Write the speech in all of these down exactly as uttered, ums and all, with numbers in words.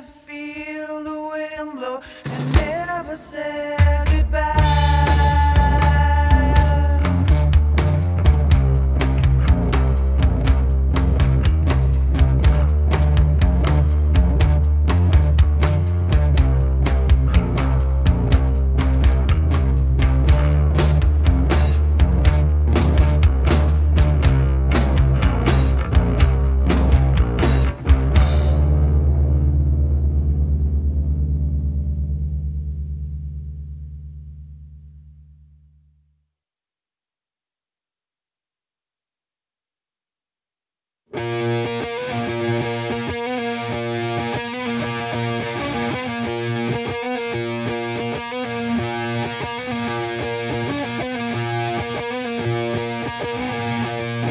to feel the wind blow and never say goodbye.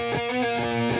Thank you.